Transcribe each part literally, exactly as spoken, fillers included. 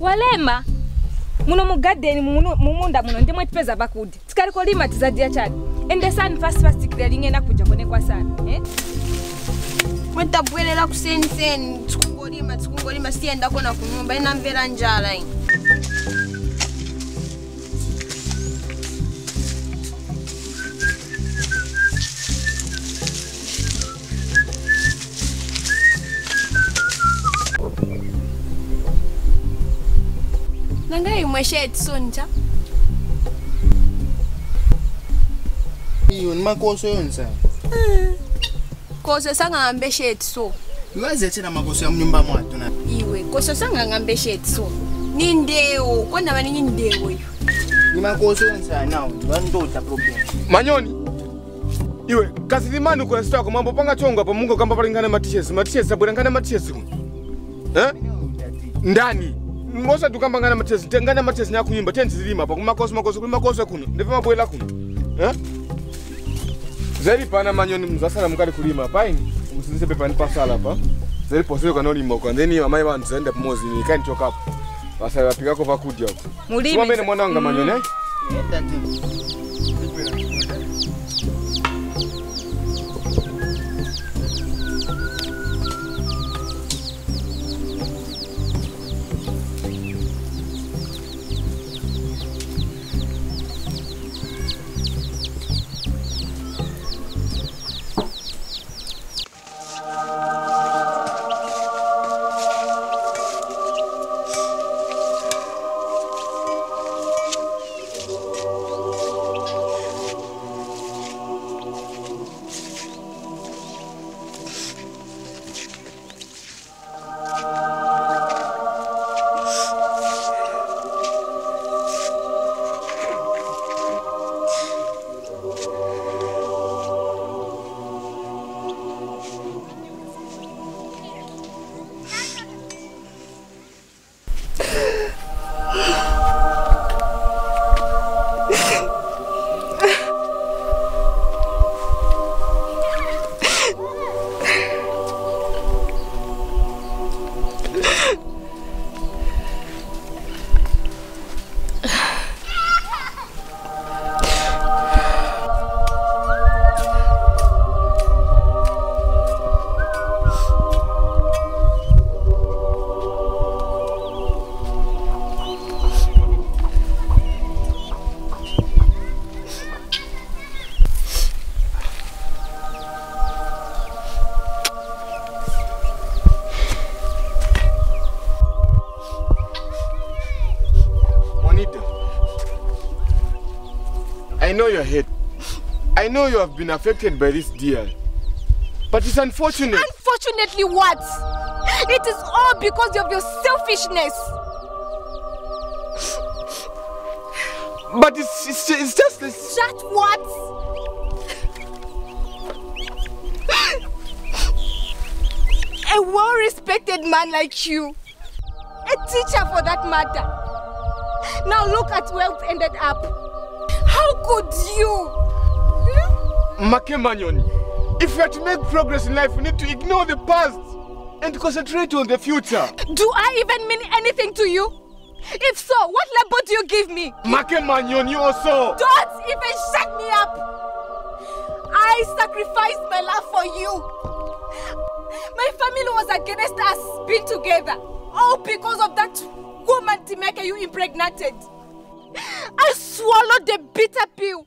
Walema muno mu garden muno mu munda muno ndimwe tipeza bakudi tikaliko lima tizadia chali and the sun fast fast tikdalinge na kuja konekwa sana eh mwenta bwelela kuseni seni tukungolima tukungolima sienda kona kunyumba ina mvera njala ina Nangai mweshe tsonja. Iyo makoso yonsa. Mm. Koso sanga mbeshe tso. Iwaze tena makoso ya mnyumba mwato na. Iwe koso sanga mbeshe tso. Nindeo kona bani ndewo yo. Ni makoso yonsa nawo bando ta problem. Manyoni. Iwe kasidimani ku restaurant ko mambo panga chongo pa mungo kamba palingana matishes. Matishes sabulangana matishes. Eh? Ndani. Mosa dukambangana matezi tengana matezi nya kunyimba tenzilima pa kumakoso makoso kumakoso kuno ndivema boela kuno eh zeli pana manyoni muzasala mukali kulima paini musinze pepa ni pasala pa zeli posero kanoli moko ndeni mama iba nzenda pomozi ni kind talk up basala bapika ko bakudi ako mulimi mwana mwananga manyoni eh I know you have been affected by this deal, but it's unfortunate. Unfortunately what? It is all because of your selfishness. But it's, it's, it's just... It's just what? A well-respected man like you, a teacher for that matter. Now look at where we've ended up. How could you? Makemanyoni, if you are to make progress in life, you need to ignore the past and concentrate on the future. Do I even mean anything to you? If so, what label do you give me? Makemanyoni also. Don't even shut me up. I sacrificed my love for you. My family was against us being together. All because of that woman Timeka you impregnated. I swallowed the bitter pill.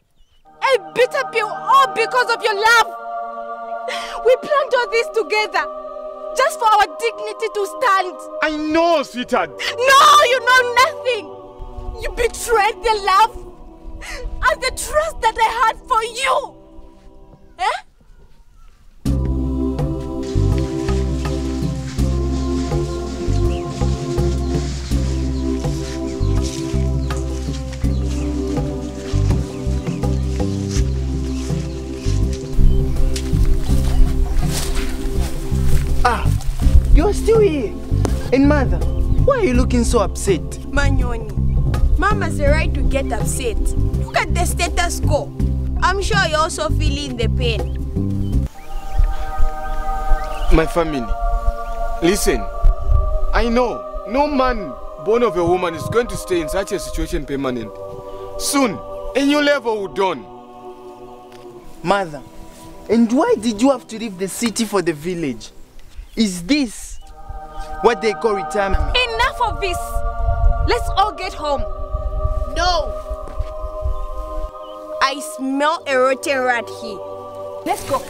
A bitter pill all because of your love. We planned all this together just for our dignity to stand. I know, sweetheart. No, you know nothing. You betrayed the love and the trust that I had for you. Eh? Ah, you're still here. And mother, why are you looking so upset? Manyoni, mom has the right to get upset. Look at the status quo. I'm sure you're also feeling the pain. My family, listen. I know no man born of a woman is going to stay in such a situation permanent. Soon, a new level will dawn. Mother, and why did you have to leave the city for the village? Is this what they call retirement? Enough of this! Let's all get home. No! I smell a rotten rat here. Let's go.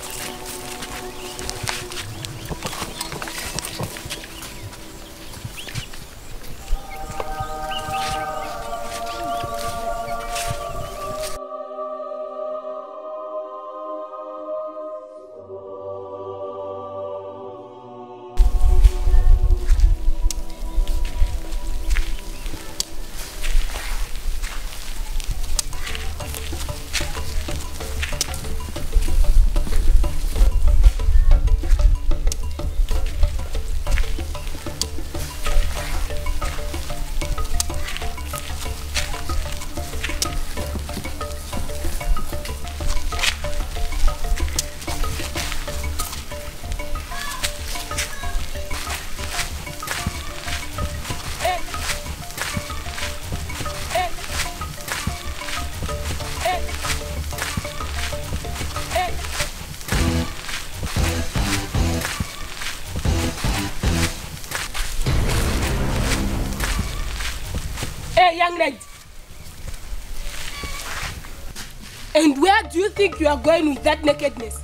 And where do you think you are going with that nakedness?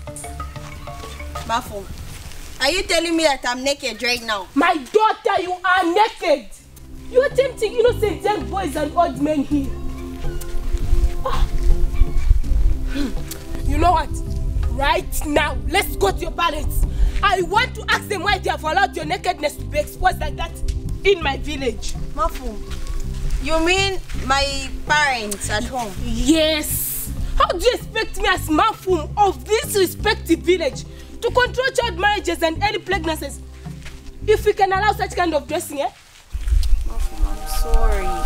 Bafo, are you telling me that I'm naked right now? My daughter, you are naked! You are tempting innocent young boys and old men here. Oh. You know what? Right now, let's go to your parents. I want to ask them why they have allowed your nakedness to be exposed like that in my village. Bafo, you mean my parents at home? Yes. How do you expect me as mafum of this respective village to control child marriages and early pregnancies if we can allow such kind of dressing, eh? Mafum, I'm sorry.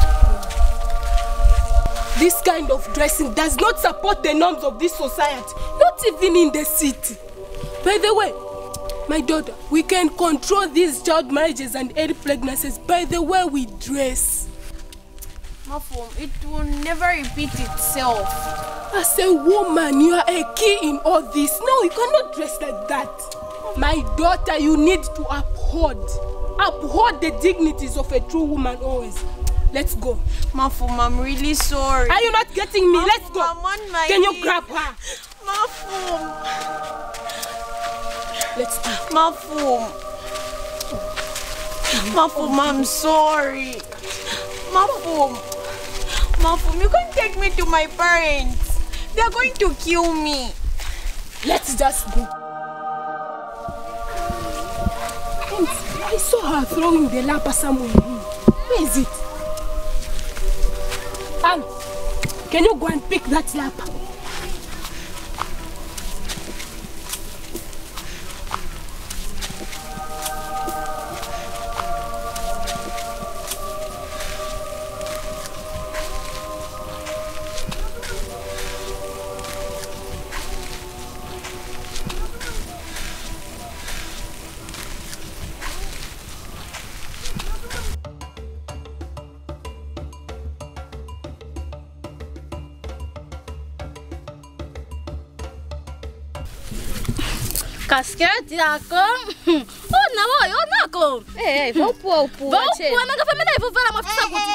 This kind of dressing does not support the norms of this society, not even in the city. By the way, my daughter, we can control these child marriages and early pregnancies by the way we dress. Mafum, it will never repeat itself. As a woman, you are a key in all this. No, you cannot dress like that. My daughter, you need to uphold. Uphold the dignities of a true woman always. Let's go. Mafum, I'm really sorry. Are you not getting me? Mafum, let's go. I'm on my Can you grab her? Mafum. Let's go. Mafum. Mafum, I'm sorry. Mafum. Mafum, you can't take me to my parents. They are going to kill me. Let's just go. I saw her throwing the lamp at someone. Where is it? Anne, can you go and pick that lamp? Casquete da com. Oh não, eu não com. É, vou pôr, pôr. Vou pôr, mas a família vou ver a mãe ficar good.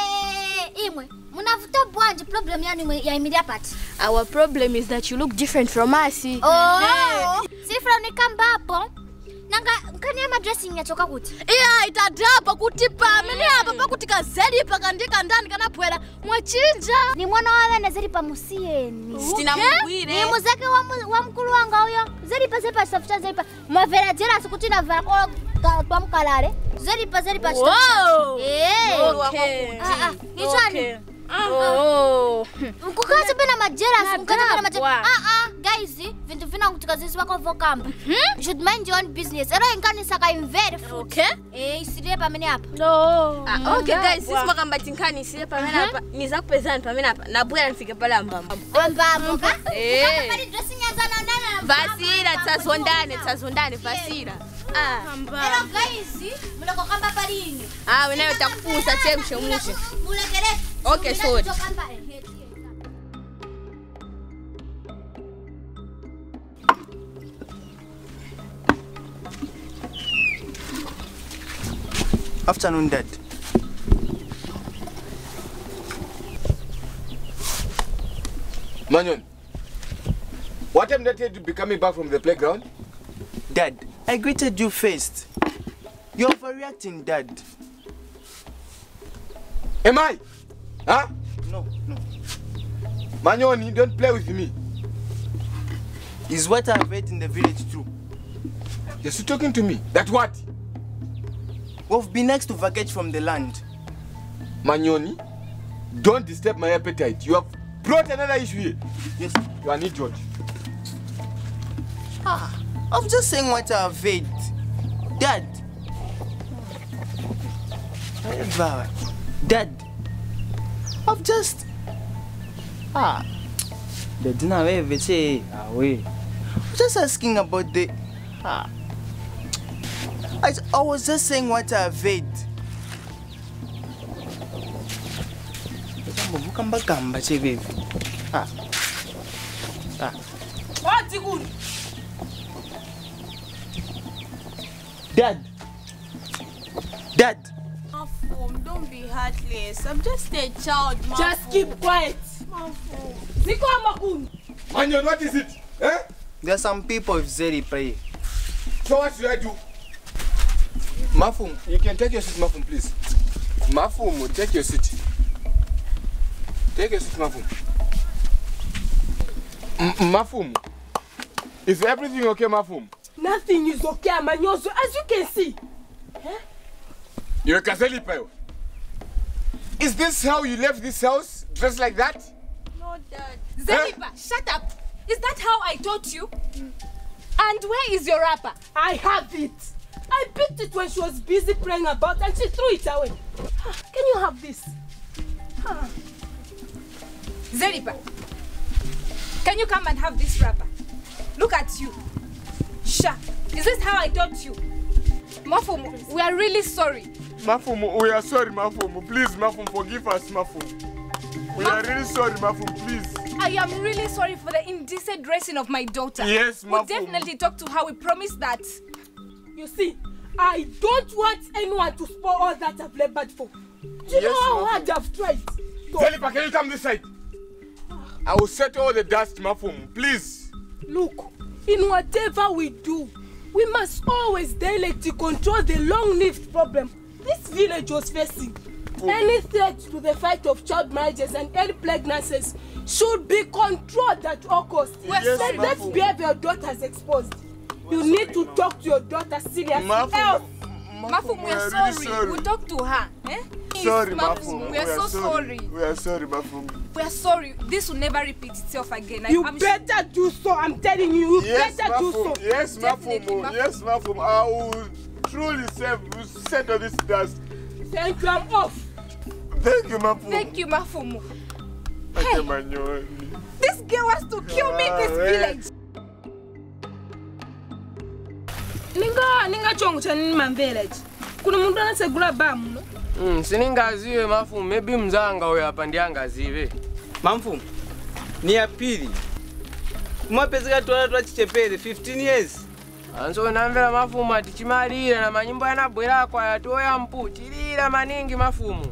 E mãe, muna vuta boa de problem ya ni ya immediate part. Our problem is that you look different from us. Oh. Se from ni kamba bom. Nanga kani ma dressing ya choka kuti. Yeah, ita drop kutipa. Mimi hapa pa kutika zedi pa kandika ndani kana pwela. Mwachinja. Ni mwana wale na zedi pa musieni. Sina mwire. Ni muzake wa mkulu wanga huyo. Zeri pa zeri pa safuta zeri pa mavera jera sukutina vara kwa kwa mkalare zeri pa zeri pa safuta eh okay ah ah nichani oh mkukaza bana majera mkukaza bana majera ah ah guys vintu vina kutika ziswa kwa vokamba should mind your own business era ingani saka invere food okay eh isire pa mene hapa no ah okay guys sisi makamba tinkani isire pa mene hapa niza kupezana pa mene hapa na bwana nifike pala mbamba mbamba eh Vasira, tazondane, tazondane, Vasira. Ah. Pero guys, mula kokamba palinyo. Ah, wewe utakupusa chemsho mwisho. Mula keret. Okay, sorry. Afternoon, Dad. Manon, what time did you be coming back from the playground? Dad, I greeted you first. You're overreacting, Dad. Am I? Huh? No, no. Manon, you don't play with me. Is what I've heard in the village true? You're still talking to me. That what? We've been asked to vacate from the land. Manyoni, don't disturb my appetite. You have brought another issue here. Yes, you are an idiot. Ah, I'm just saying what I've heard. Dad. Dad. I've just... Ah. They didn't have it, say, away. I'm just asking about the... Ah. I, I was just saying what I've heard. Dad! Dad! Mafum, don't be heartless. I'm just a child, Mafum. Just keep quiet. Mafum. Ziko Mafum. What is it? Eh? There are some people with Zeri pray. So what should I do? Mafum, you can take your seat, Mafum, please. Mafum, take your seat. Take your seat, Mafum. M Mafum, is everything okay, Mafum? Nothing is okay, Amanyozo, as you can see. Huh? You're a Kazeli Payo. Is this how you left this house, dressed like that? No, Dad. Zelipa, huh? Shut up. Is that how I taught you? Mm. And where is your wrapper? I have it. I picked it when she was busy playing about and she threw it away. Can you have this? Huh. Zeripa, can you come and have this wrapper? Look at you. Sha, is this how I taught you? Mafumu, we are really sorry. Mafumu, we are sorry, Mafumu. Please, Mafumu, forgive us, Mafumu. We Mafumu. are really sorry, Mafumu, please. I am really sorry for the indecent dressing of my daughter. Yes, Mafumu. We'll definitely talk to her, we promise that. You see, I don't want anyone to spoil all that I've labored for. Do you yes, know how hard I've tried? Zelipa, can you come this side? I will settle all the dust, Mafum, please. Look, in whatever we do, we must always delicately control the long-lived problem this village was facing. Mm. Any threat to the fight of child marriages and early pregnancies should be controlled at all costs. Yes, yes, let's behave your daughters exposed. You sorry, need to no. talk to your daughter seriously. Mafum, Mafum, we are sorry. sorry. We'll talk to her. Eh? Sorry, Mafum. We are so sorry. We are sorry, Mafum. We are sorry. This will never repeat itself again. I, you I'm better sure. do so. I'm telling you. You yes, better Mafum. do so. Yes, Mafum. Mafum. Yes, Mafum. I will truly settle this dust. Thank you. I'm off. Thank you, Mafum. Thank you, Mafum. Hey, okay, this girl wants to kill me in this village. Ninga ninga chongo chani mvillage. Kuna mundu anasegula bamu. Mm, sininga ziwe Mafum, maybe mzanga we apandianga ziwe. Mafum. Ni apili. Kumapezeka twana twachichepere fifteen years. Anzo namvela Mafum atichimalira na manyimbo yanabwera kwa yatoya mputi. Lira maningi Mafum.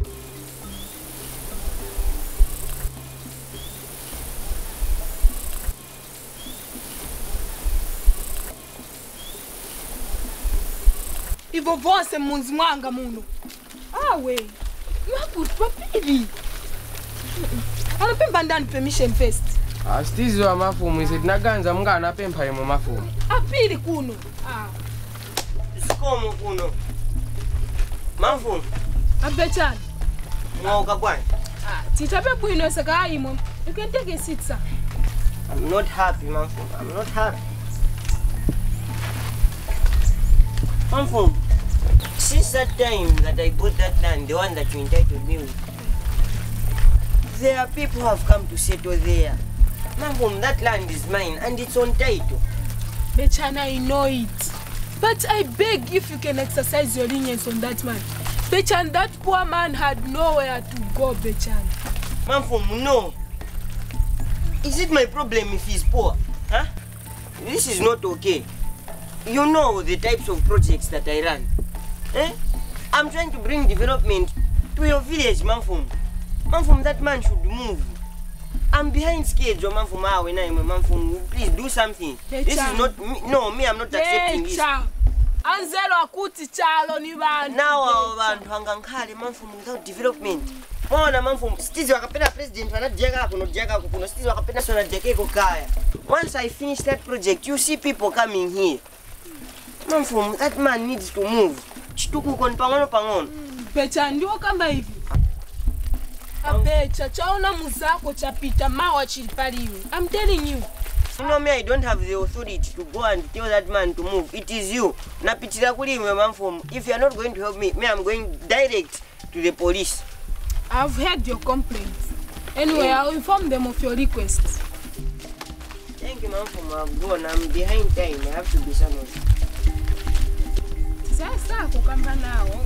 Ivo vose munzi mwanga muno. Awe, mwaputwa pili. Anapemba ndani permission first. Astizi wa Mafumu, isi tinaganza mga anapemba yemo Mafumu. Apili kuno. Ah. Isikomo kuno. Mafumu. Abechani. Mwa ukakwani. Ah, titapepu ino saka imo. You can take a seat, sir. I'm not happy, Mafumu. I'm not happy. Mafum, since that time that I bought that land, the one that you entitled me with, there are people who have come to settle there. Mafum, that land is mine and it's on title. Bechana, I know it. But I beg, if you can exercise your lenience on that man. Bechan, that poor man had nowhere to go, Bechan. Man from no. Is it my problem if he's poor? Huh? This is not okay. You know the types of projects that I run. Eh? I'm trying to bring development to your village, Manfum. Manfum, that man should move. I'm behind schedule, Manfum. When I'm Manfum, please do something. Becha. This is not me. No, me, I'm not Becha. Accepting this. Now, Manfum, without development. Once I finish that project, you see people coming here. Manfum, that man needs to move. Becha, ndio kama hivi. Abecha, chaona muzako chapita mawa chilipaliwe. I'm telling you. You know me, I don't have the authority to go and tell that man to move. It is you. Napitira kuli mwe Manfum. If you are not going to help me, me I'm going direct to the police. I've heard your complaints. Anyway, I'll inform them of your requests. Thank you, Manfum. I've gone. I'm behind time. I have to be someone. Sasa kukamba nao.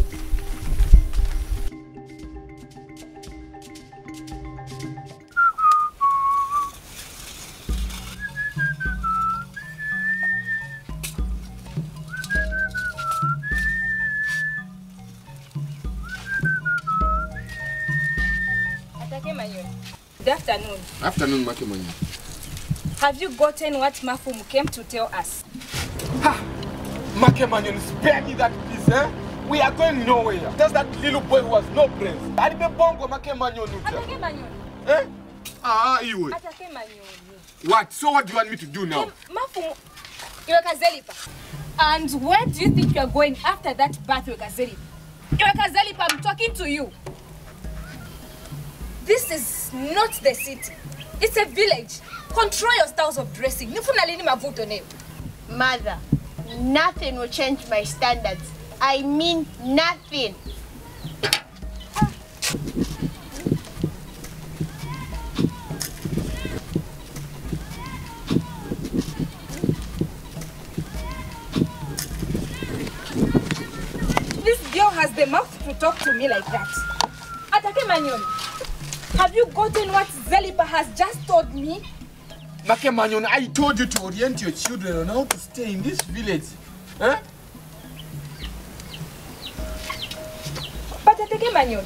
Atake Manyo. Good afternoon. Afternoon, Maki Manyo. Have you gotten what Mafum came to tell us? Ha! Makemanyon, spare me that please, eh? We are going nowhere. That's that little boy who has no brains. I didn't bongo Makemanyon. Makemanyon. Eh? Ah, you would. What? So what do you want me to do now? Mafu, you're a Kazelipa. And where do you think you're going after that bath, you're a Kazelipa? You're a Kazelipa, I'm talking to you. This is not the city. It's a village. Control your styles of dressing. Mother. Nothing will change my standards. I mean nothing. This girl has the mouth to talk to me like that. Atake Manyon, have you gotten what Zelipa has just told me? Makemanyon, I told you to orient your children on how to stay in this village. Huh? But Makemanyon,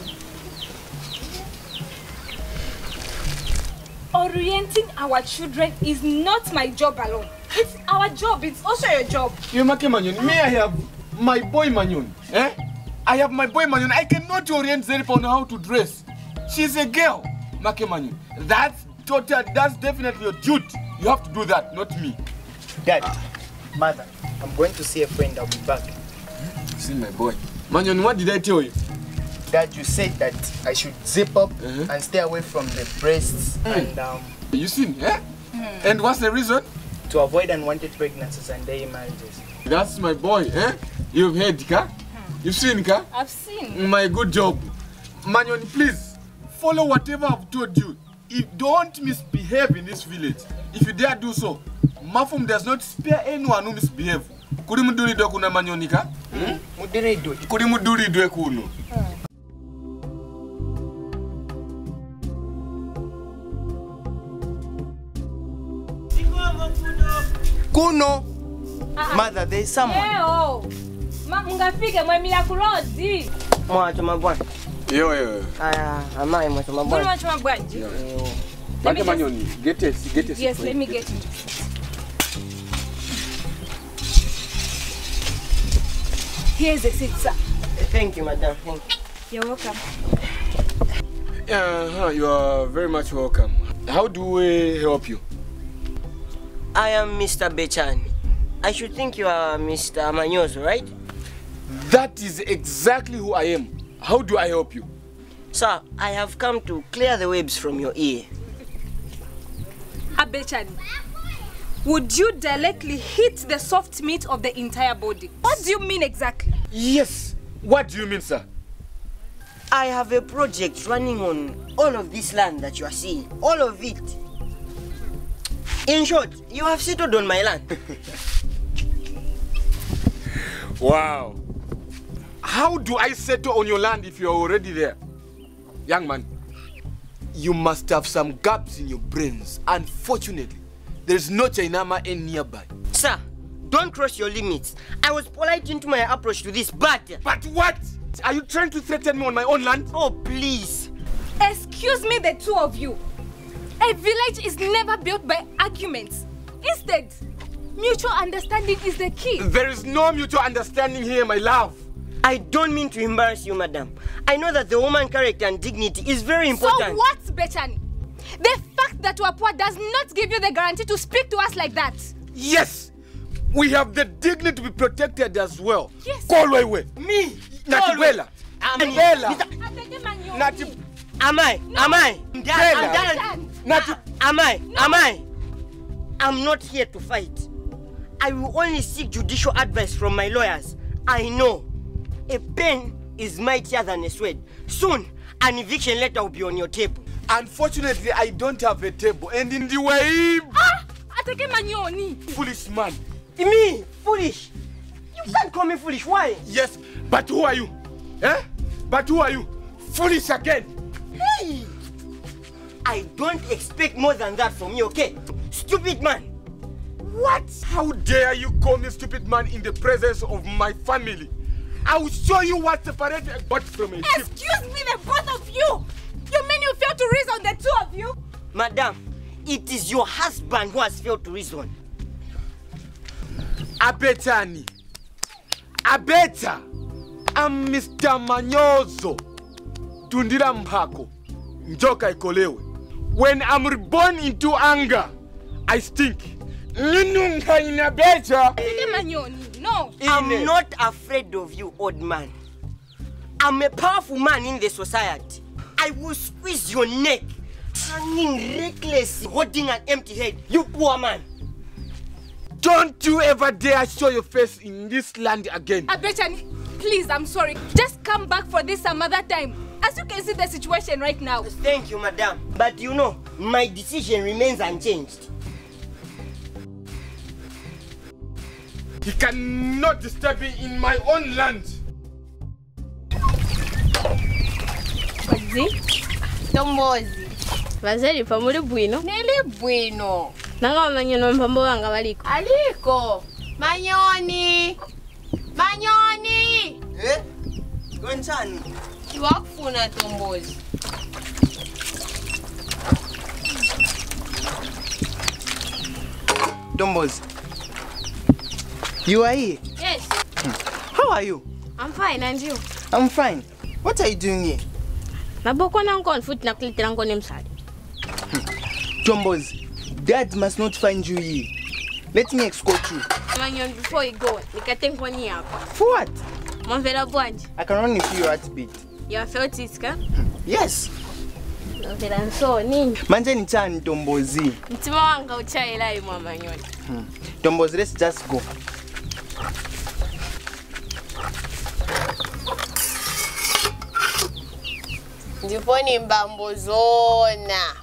orienting our children is not my job alone. It's our job, it's also your job. You Makemanyon, may I have my boy Manyon? Eh? I have my boy Manyon. I cannot orient Zelipa on how to dress. She's a girl, Makemanyon. That's Total, that's definitely your duty. You have to do that, not me. Dad, uh, Mother, I'm going to see a friend. I'll be back. See my boy. Manyon, what did I tell you? Dad, you said that I should zip up uh-huh. and stay away from the breasts. Mm. And um. You seen, eh? Mm. And what's the reason? To avoid unwanted pregnancies and early marriages. That's my boy, eh? You've heard, ka? Hmm. You've seen, ka? I've seen. My good job. Manyon, please follow whatever I've told you. You don't misbehave in this village. If you dare do so, Mafum does not spare anyone who misbehaves. Kurimuduri do kuna manyonika? Hmm? Mudiri do. Kurimuduri do kuno. Kuno! Mother, there is someone. Yo! Mungafika mwemila kulozi! Mwacho mabwana. Yo, yo, yo. Ah, I'm not much of my boy. Much of my boy. Yo, yo. Let me just... get it, get it. Yes, let me get it. Here's a seat, sir. Thank you, madam. Thank you. You're welcome. Uh, you are very much welcome. How do we help you? I am Mister Bechan. I should think you are Mister Manyozo, right? That is exactly who I am. How do I help you? Sir, I have come to clear the webs from your ear. Abechani, would you directly hit the soft meat of the entire body? What do you mean exactly? Yes. What do you mean, sir? I have a project running on all of this land that you are seeing. All of it. In short, you have settled on my land. Wow. How do I settle on your land if you're already there? Young man, you must have some gaps in your brains. Unfortunately, there is no Chainama in nearby. Sir, don't cross your limits. I was polite into my approach to this, but... But what? Are you trying to threaten me on my own land? Oh, please. Excuse me, the two of you. A village is never built by arguments. Instead, mutual understanding is the key. There is no mutual understanding here, my love. I don't mean to embarrass you, madam. I know that the woman's character and dignity is very important. So what, Bechani? The fact that we're poor does not give you the guarantee to speak to us like that. Yes. We have the dignity to be protected as well. Yes. Kolwewe. Me. Natibela. Natibela. Natibela. Am I? No. Am I? I'm done. Not uh, am I? No. Am I? I'm not here to fight. I will only seek judicial advice from my lawyers. I know. A pen is mightier than a sword. Soon, an eviction letter will be on your table. Unfortunately, I don't have a table. And in the way... Ah! Atake manyoni. Foolish man. Me? Foolish? You can't call me foolish. Why? Yes, but who are you? Eh? But who are you? Foolish again. Hey! I don't expect more than that from you, okay? Stupid man! What? How dare you call me stupid man in the presence of my family? I will show you what separates a goat from a sheep. Excuse me, the both of you! You mean you failed to reason, the two of you? Madam, it is your husband who has failed to reason. Abetani. Abeta. I'm Mister Manyozo. Tundira Mhako. Njoka ikolewe. When I'm reborn into anger, I stink. No, I'm not afraid of you, old man. I'm a powerful man in the society. I will squeeze your neck, hanging recklessly, holding an empty head. You poor man. Don't you ever dare show your face in this land again. Abechani, please, I'm sorry. Just come back for this some other time. As you can see the situation right now. Thank you, madam. But you know, my decision remains unchanged. He cannot disturb me in my own land. Ozi? Tomozi. Vazeli, pamuli bueno? Nele bueno. Nanga manyono mpambo wanga waliko. Aliko. Manyoni. Manyoni. Eh? Gonchani. Wakufuna Tombozi. Tombozi, you are here? Yes. How are you? I'm fine, and you? I'm fine. What are you doing here? Tombozi, Dad must not find you here. Let me escort you. Before you go, you can take one here. For what? I can only feel your heartbeat. You have felt it, ka? Yes. Okay, then so ni. Manje ni cha Tombozi. Mtima wanga uchai lai mama nyoni. Tombozi, let's just go. Ndipo ni mbambozona.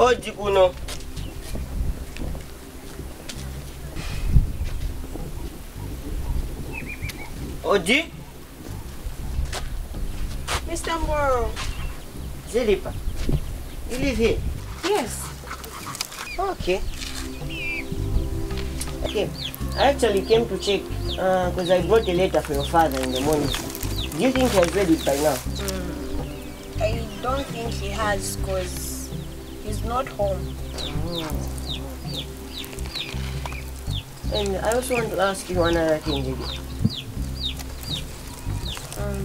Oh, Jibuno. Oji? Mister Mboro. Zelipa, you live here? Yes. Okay. Okay. I actually came to check because uh, I brought a letter for your father in the morning. Do you think he has read it by now? Mm. I don't think he has because he's not home. Oh, okay. And I also want to ask you another thing, baby. Um,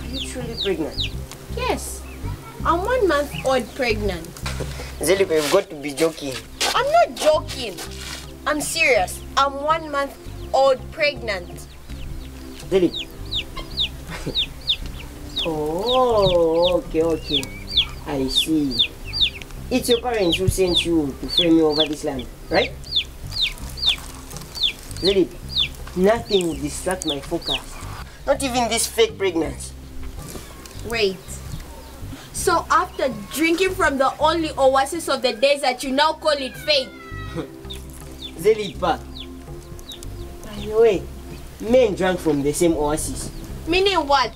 are you truly pregnant? Yes. I'm one month old pregnant. Zelipa, you've got to be joking. I'm not joking. I'm serious. I'm one month old pregnant. Zelipa. Oh, okay, okay. I see. It's your parents who sent you to frame you over this land, right? Lily, nothing will distract my focus. Not even this fake pregnancy. Wait. So after drinking from the only oasis of the desert, you now call it fate? Zelipa. By the way, men drank from the same oasis. Meaning what?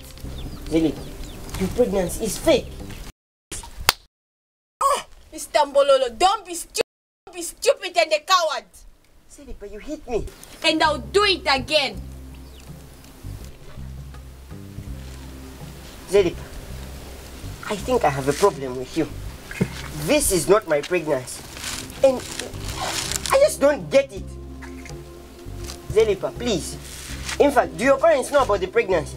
Zelipa, your pregnancy is fake. Oh, Mister Mbololo, don't be stupid. Don't be stupid and a coward. Zelipa, you hit me. And I'll do it again. Zelipa, I think I have a problem with you. This is not my pregnancy. And I just don't get it. Zelipa, please. In fact, do your parents know about the pregnancy?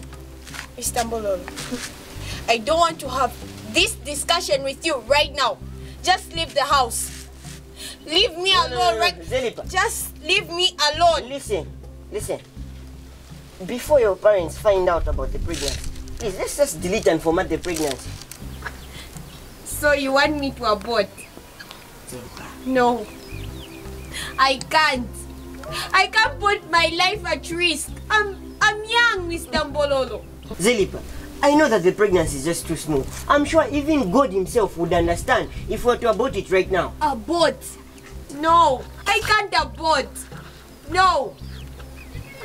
Mister Mbololo, I don't want to have this discussion with you right now. Just leave the house. Leave me no, alone no, no, no. right Zelipa. Just leave me alone. Listen, listen. Before your parents find out about the pregnancy, please, let's just delete and format the pregnancy. So you want me to abort? No. I can't. I can't put my life at risk. I'm, I'm young, Mister Mbololo. Zelipa, I know that the pregnancy is just too small. I'm sure even God himself would understand if we were to abort it right now. Abort? No. I can't abort. No.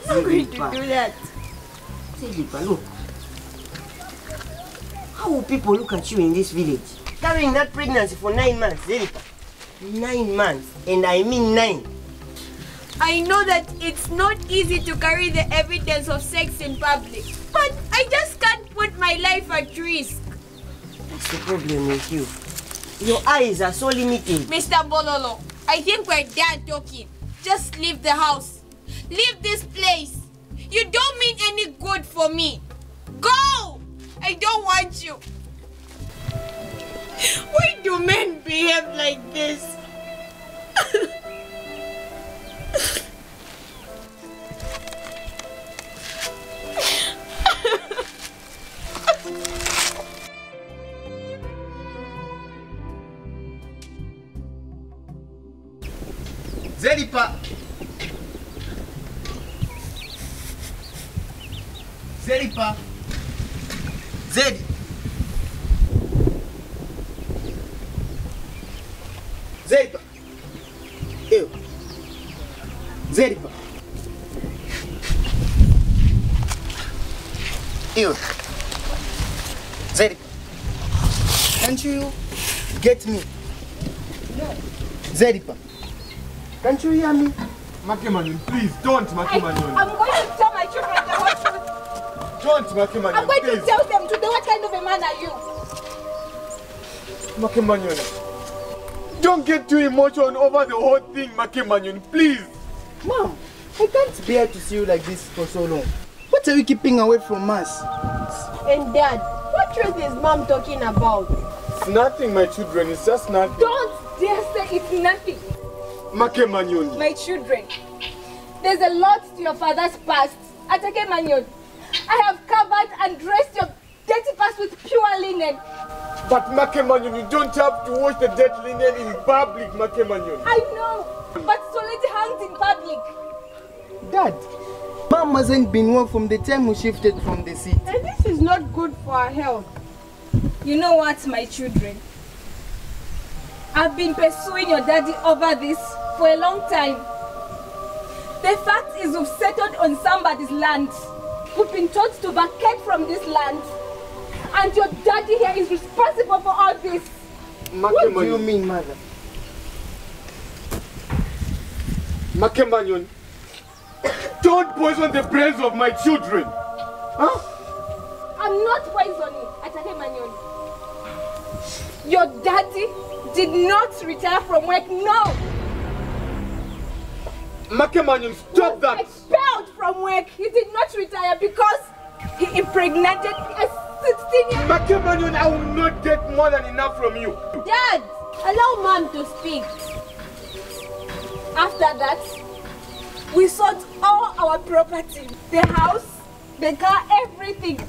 I'm not going to do that. Zelipa, look. How will people look at you in this village? Carrying that pregnancy for nine months, Zelipa. Nine months, and I mean nine. I know that it's not easy to carry the evidence of sex in public, but I just can't put my life at risk. That's the problem with you. Your eyes are so limited. Mister Mbololo, I think we're done talking. Just leave the house. Leave this place. You don't mean any good for me. Go! I don't want you. Why do men behave like this? Zelipa. Zelipa. Zed. Zelipa. Ew. Zelipa. Ew. Zelipa. Can't you get me? No. Zelipa. Can't you hear me? Makemani, please don't, Makemani. I'm going to tell my children that what you Don't, Makemani. I'm going please. to tell them today what kind of a man are you. Makemani, don't get too emotional over the whole thing, Makemani, please. Mom, I can't bear to see you like this for so long. What are you keeping away from us? And Dad, what truth is Mom talking about? It's nothing, my children. It's just nothing. Don't dare say it's nothing. Makemani. My children, there's a lot to your father's past. Atake Manyon. I have covered and dressed your dirty past with pure linen. But Makemanyon, you don't have to wash the dirty linen in public, Makemanyon. I know, but it's already hanged in public. Dad, Mom hasn't been well from the time we shifted from the seat. And this is not good for our health. You know what, my children? I've been pursuing your daddy over this for a long time. The fact is we've settled on somebody's land. We've been taught to vacate from this land, and your daddy here is responsible for all this. Makemani. What do you mean, Mother? Makemani, don't poison the brains of my children. Huh? I'm not poisoning, Atakemanyon. Your daddy did not retire from work, no. Makemani, stop that! Expelled from work. He did not retire because he impregnated a sixteen-year-old. Makemani, I will not get more than enough from you. Dad, allow Mom to speak. After that, we sold all our property, the house, the car, everything,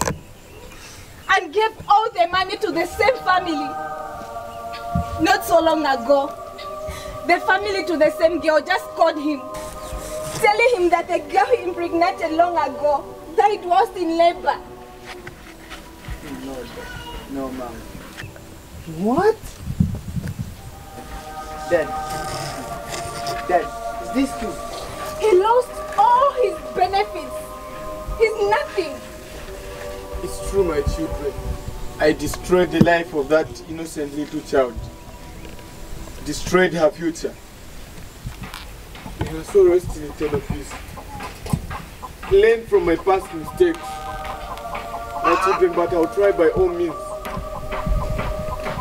and gave all the money to the same family. Not so long ago, the family to the same girl just called him. telling him that the girl he impregnated long ago died whilst in labor. No, no, ma'am. What? Dad. Dad, is this true? He lost all his benefits. He's nothing. It's true, my children. I destroyed the life of that innocent little child. Destroyed her future. I'm so rest in eternal peace. Learn from my past mistakes. My children, but I'll try by all means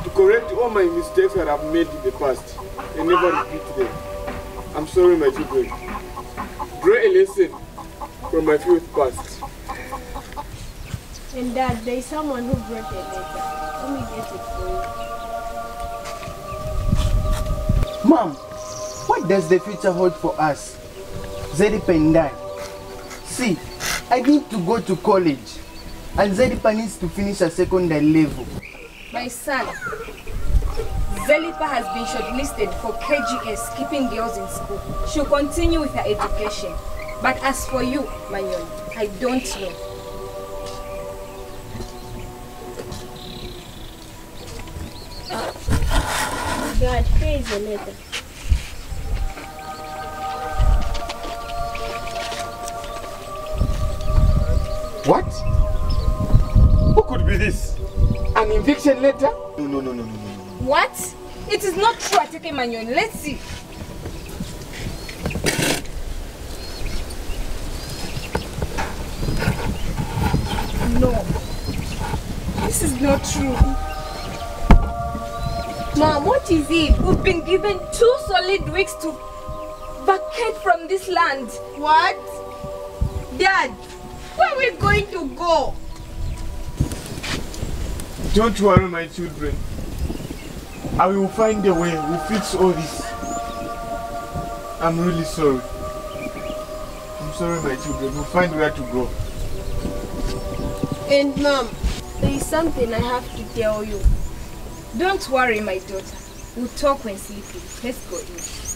to correct all my mistakes that I've made in the past and never repeat them. I'm sorry, my children. Draw a lesson from my filth past. And Dad, there is someone who brought a letter. Let me get it for you. Mom, what does the future hold for us? Zedi Pendai. See, I need to go to college. And Zelipa needs to finish her secondary level. My son, Zelipa has been shortlisted for K G S, Keeping Girls in School. She'll continue with her education. But as for you, Manyon, I don't know. Dad, here is the letter. What? Could be this? An eviction letter? No, no, no, no, no, no. What? It is not true, Ateke Manyon. Let's see. No. This is not true. Mom, what is it? We've been given two solid weeks to vacate from this land. What? Dad, where are we going to go? Don't worry, my children. I will find a way. We'll fix all this. I'm really sorry. I'm sorry, my children. We'll find where to go. And Mom, there is something I have to tell you. Don't worry, my daughter. We'll talk when sleeping. Let's go in.